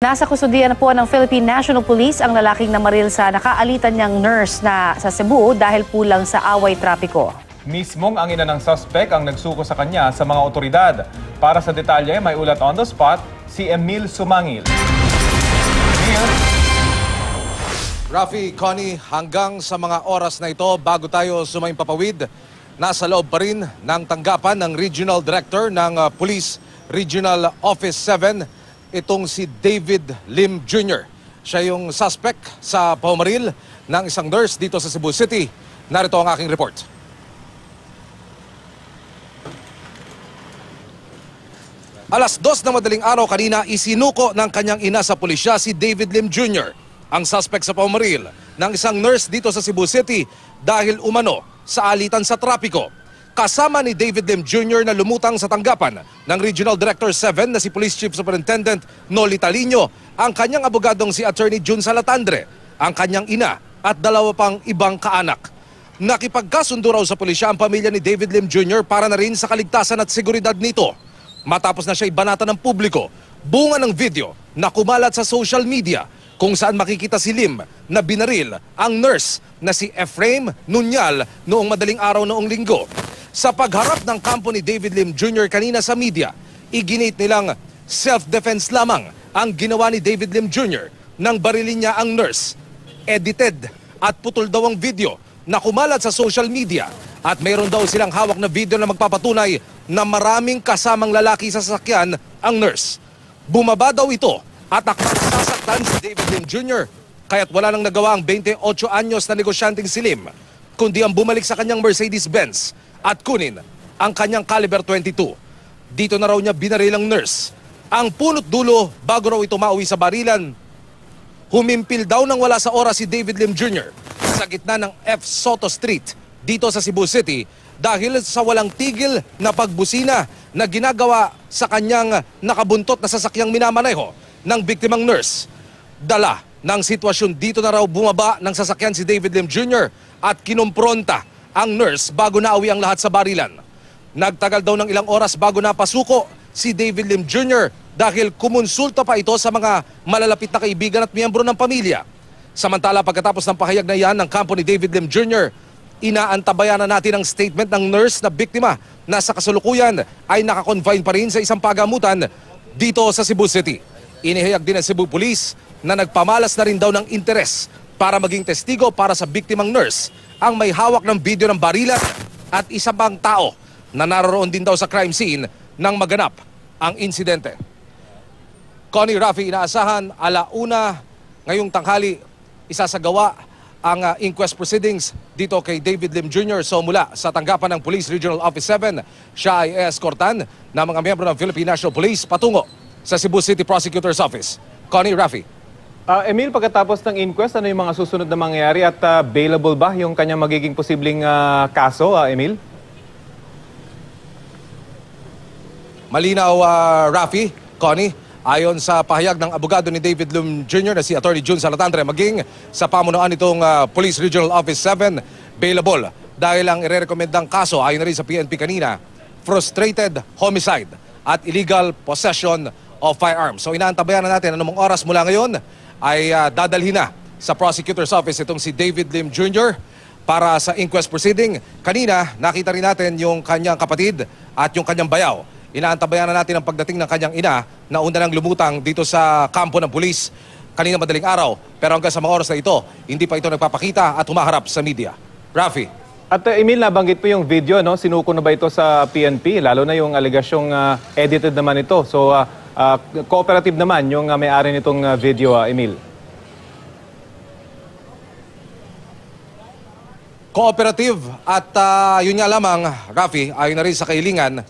Nasa kusudian na po ng Philippine National Police ang lalaking namaril sa nakaalitan niyang nurse na sa Cebu dahil kulang sa away trapiko. Mismong ang ina ng suspect ang nagsuko sa kanya sa mga otoridad. Para sa detalye, may ulat on the spot si Emil Sumangil. Rafi, Connie, hanggang sa mga oras na ito bago tayo sumaimpapawid, nasa loob pa rin ng tanggapan ng Regional Director ng Police Regional Office 7 itong si David Lim Jr. Siya yung suspect sa pamamaril ng isang nurse dito sa Cebu City. Narito ang aking report. Alas 2 na madaling araw kanina, isinuko ng kanyang ina sa pulisya si David Lim Jr., ang suspect sa pamamaril ng isang nurse dito sa Cebu City dahil umano sa alitan sa trapiko. Kasama ni David Lim Jr. na lumutang sa tanggapan ng Regional Director 7 na si Police Chief Superintendent Noli Talino, ang kanyang abogadong si Attorney Jun Salatandre, ang kanyang ina at dalawa pang ibang kaanak. Nakipagkasundo raw sa pulisya ang pamilya ni David Lim Jr. para na rin sa kaligtasan at seguridad nito. Matapos na siya ibanata ng publiko, bunga ng video na kumalat sa social media kung saan makikita si Lim na binaril ang nurse na si Ephraim Nuñal noong madaling araw noong linggo. Sa pagharap ng kampo ni David Lim Jr. kanina sa media, iginit nilang self-defense lamang ang ginawa ni David Lim Jr. nang barilin niya ang nurse. Edited at putol daw ang video na kumalat sa social media at mayroon daw silang hawak na video na magpapatunay na maraming kasamang lalaki sa sasakyan ang nurse. Bumaba daw ito at akmang sasaktan si David Lim Jr. kaya't wala nang nagawa ang 28 anyos na negosyanteng si Lim, kundi ang bumalik sa kanyang Mercedes-Benz at kunin ang kanyang caliber 22. Dito na raw niya binaril ang nurse. Ang punot dulo bago raw ito mauwi sa barilan. Humimpil daw nang wala sa oras si David Lim Jr. sa gitna ng F. Soto Street dito sa Cebu City dahil sa walang tigil na pagbusina na ginagawa sa kanyang nakabuntot na sasakyang minamaneho ng biktimang nurse. Dala ng sitwasyon, dito na raw bumaba ng sasakyan si David Lim Jr. at kinumpronta ang nurse bago naawi ang lahat sa barilan. Nagtagal daw ng ilang oras bago napasuko si David Lim Jr. dahil kumonsulta pa ito sa mga malalapit na kaibigan at miyembro ng pamilya. Samantala, pagkatapos ng pahayag na yan ng kampo ni David Lim Jr., inaantabayan na natin ang statement ng nurse na biktima na sa kasalukuyan ay nakakonfine pa rin sa isang pagamutan dito sa Cebu City. Inihayag din ang Cebu Police na nagpamalas na rin daw ng interes para maging testigo para sa biktimang nurse ang may hawak ng video ng barilan at isa pang tao na naroon din daw sa crime scene nang maganap ang insidente. Connie, Rafi, inaasahan alauna ngayong tanghali isasagawa ang inquest proceedings dito kay David Lim Jr. So mula sa tanggapan ng Police Regional Office 7, siya ay escortan ng mga miyembro ng Philippine National Police patungo sa Cebu City Prosecutor's Office. Connie, Rafi. Emil, pagkatapos ng inquest, ano yung mga susunod na mangyayari at bailable ba yung kanyang magiging posibleng kaso, Emil? Malinaw, Rafi, Connie, ayon sa pahayag ng abogado ni David Lim Jr. na si Atty. Jun Salatandre, maging sa pamunuan itong Police Regional Office 7, bailable. Dahil ang irerekomendang kaso, ayon na rin sa PNP kanina, frustrated homicide at illegal possession of firearms. So inaantabayan na natin anumang oras mula ngayon ay dadalhin na sa prosecutor's office itong si David Lim Jr. para sa inquest proceeding. Kanina, nakita rin natin yung kanyang kapatid at yung kanyang bayaw. Inaantabayan na natin ang pagdating ng kanyang ina na una nang lumutang dito sa kampo ng pulis kanina madaling araw. Pero hanggang sa mga oras na ito, hindi pa ito nagpapakita at humaharap sa media. Rafi. At Emil, nabanggit po yung video, no? Sinuko na ba ito sa PNP? Lalo na yung aligasyong edited naman ito. So, cooperative naman yung may-ari nitong video, Emil. Cooperative at yun nga lamang, Rafi, ayon na rin sa kailangan,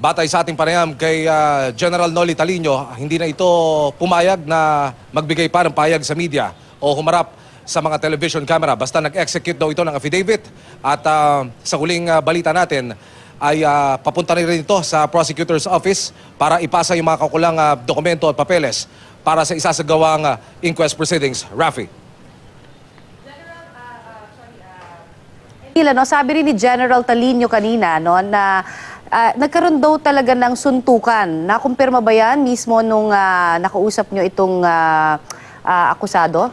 batay sa ating panayam kay General Noli Talino, hindi na ito pumayag na magbigay pa ng payag sa media o humarap sa mga television camera. Basta nag-execute daw ito ng affidavit at sa huling balita natin ay papunta na rin ito sa prosecutor's office para ipasa yung mga kakulang dokumento at papeles para sa isasagawang inquest proceedings. Rafi. Sabi rin ni General Talino kanina, no, na nagkaroon daw talaga ng suntukan. Nakumpirma ba yan mismo nung nakausap nyo itong akusado?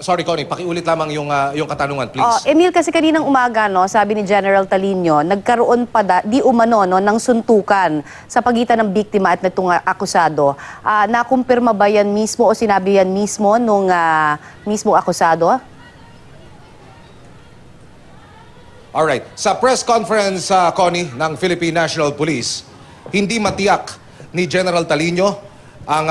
Sorry, Connie, pakiulit lamang yung katanungan, please. Emil, kasi kaninang umaga, no, sabi ni General Talino, nagkaroon pa di umano, no, ng suntukan sa pagitan ng biktima at nitong akusado. Nakumpirma ba yan mismo o sinabi yan mismo nung mismo akusado? Alright. Sa press conference, Connie, ng Philippine National Police, hindi matiyak ni General Talino, ang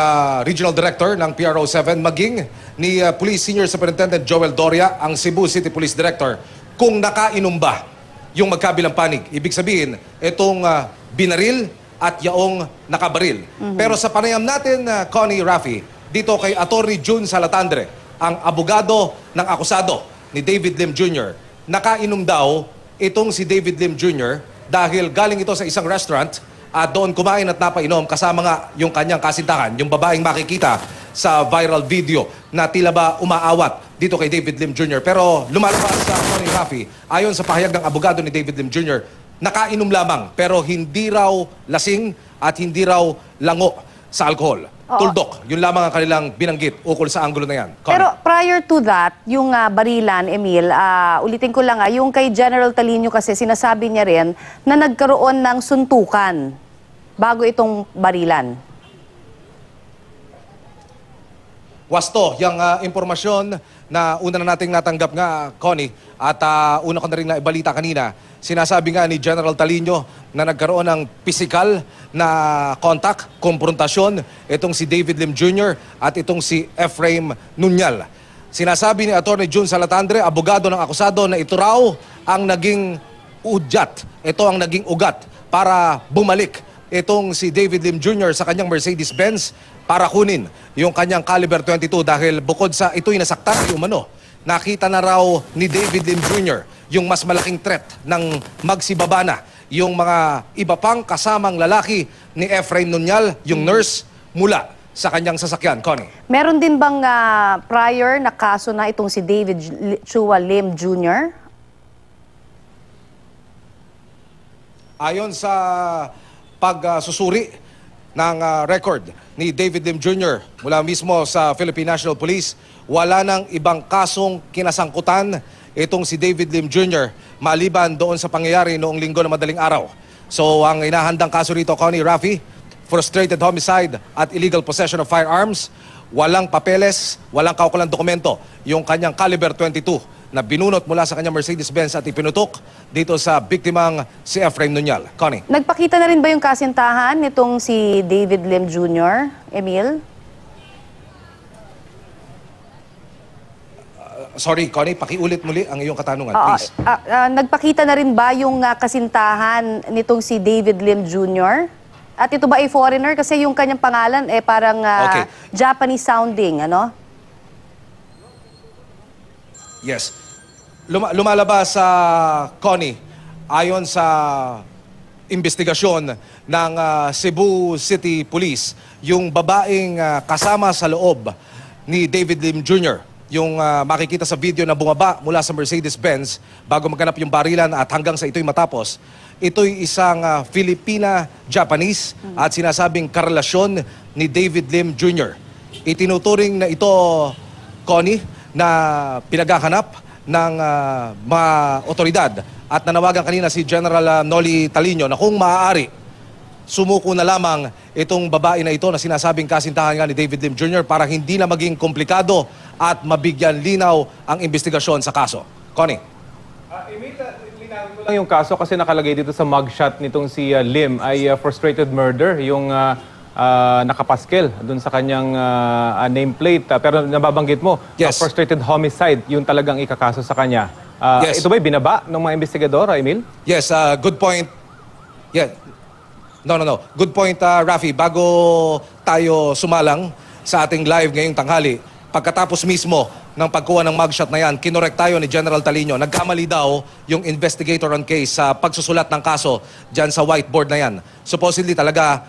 Regional Director ng PRO 7, maging ni Police Senior Superintendent Joel Doria, ang Cebu City Police Director, kung nakainom ba yung magkabilang panig. Ibig sabihin, itong binaril at yaong nakabaril. Pero sa panayam natin, Connie, Rafi, dito kay Attorney Jun Salatandre, ang abogado ng akusado ni David Lim Jr., nakainom daw itong si David Lim Jr. dahil galing ito sa isang restaurant at doon kumain at napainom kasama nga yung kanyang kasintahan, yung babaeng makikita sa viral video na tila ba umaawat dito kay David Lim Jr. Pero lumalabas sa Tony Raffi, ayon sa pahayag ng abogado ni David Lim Jr., nakainom lamang pero hindi raw lasing at hindi raw lango sa alkohol. Tuldok, yun lamang ang kanilang binanggit ukol sa anggulo na yan. Comment. Pero prior to that, yung barilan, Emil, ulitin ko lang, yung kay General Talino kasi sinasabi niya rin na nagkaroon ng suntukan bago itong barilan. Wasto, yung impormasyon na una na nating natanggap nga, Connie, at una ko na rin naibalita kanina, sinasabi nga ni General Talino na nagkaroon ng physical na contact, konfrontasyon, itong si David Lim Jr. at itong si Ephraim Nuñal. Sinasabi ni Atty. Jun Salatandre, abogado ng akusado, na ito raw ang naging udyat. Ito ang naging ugat para bumalik itong si David Lim Jr. sa kanyang Mercedes-Benz para kunin yung kanyang caliber 22 dahil bukod sa ito'y nasaktan ay umano. Nakita na raw ni David Lim Jr. yung mas malaking threat ng magsibaba na yung mga iba pang kasamang lalaki ni Ephraim Nuñal, yung nurse, mula sa kanyang sasakyan. Connie. Meron din bang prior na kaso na itong si David Chua Lim Jr.? Ayon sa pagsusuri ng record ni David Lim Jr. mula mismo sa Philippine National Police, wala nang ibang kasong kinasangkutan itong si David Lim Jr. maliban doon sa pangyayari noong linggo na madaling araw. So ang inahandang kaso rito, Connie, Rafi, frustrated homicide at illegal possession of firearms, walang papeles, walang kaukulang dokumento. Yung kanyang caliber 22 na binunot mula sa kanyang Mercedes-Benz at ipinutok dito sa biktimang si Ephraim Nuñal. Connie. Nagpakita na rin ba yung kasintahan nitong si David Lim Jr., Emil? Sorry, Connie, pakiulit muli ang iyong katanungan, please. Nagpakita na rin ba yung kasintahan nitong si David Lim Jr.? At ito ba ay foreigner? Kasi yung kanyang pangalan eh parang okay. Japanese sounding, ano? Yes. Lumalabas sa Connie, ayon sa investigasyon ng Cebu City Police, yung babaeng kasama sa loob ni David Lim Jr., yung makikita sa video na bumaba mula sa Mercedes-Benz bago magkanap yung barilan at hanggang sa ito'y matapos. Ito'y isang Filipina-Japanese at sinasabing karelasyon ni David Lim Jr. Itinuturing na ito, Connie, na pinaghahanap ng mga otoridad at nanawagan kanina si General Noli Talino na kung maaari, sumuko na lamang itong babae na ito na sinasabing kasintahan nga ni David Lim Jr. para hindi na maging komplikado at mabigyan linaw ang investigasyon sa kaso. Connie. Emil, linawin ko lang yung kaso kasi nakalagay dito sa mugshot nitong si Lim ay frustrated murder, yung nakapaskil doon sa kanyang nameplate. Pero nababanggit mo, yes. Frustrated homicide, yung talagang ikakaso sa kanya. Yes. Ito ba'y binaba ng mga investigador, Emil? Yes, good point. Yes. Yeah. No. Good point, Rafi. Bago tayo sumalang sa ating live ngayong tanghali, pagkatapos mismo ng pagkuha ng mugshot na yan, kinorek tayo ni General Talino. Nagkamali daw yung investigator on case sa pagsusulat ng kaso dyan sa whiteboard na yan. Supposedly talaga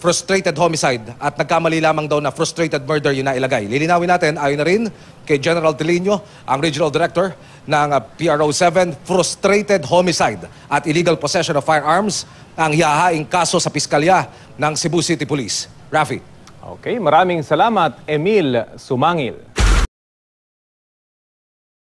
frustrated homicide at nagkamali lamang daw na frustrated murder yun na ilagay. Lilinawin natin, ayon na rin kay General Talino, ang Regional Director ng PRO 7, frustrated homicide at illegal possession of firearms ang yahaing kaso sa Piskalya ng Cebu City Police. Rafi. Okay, maraming salamat, Emil Sumangil.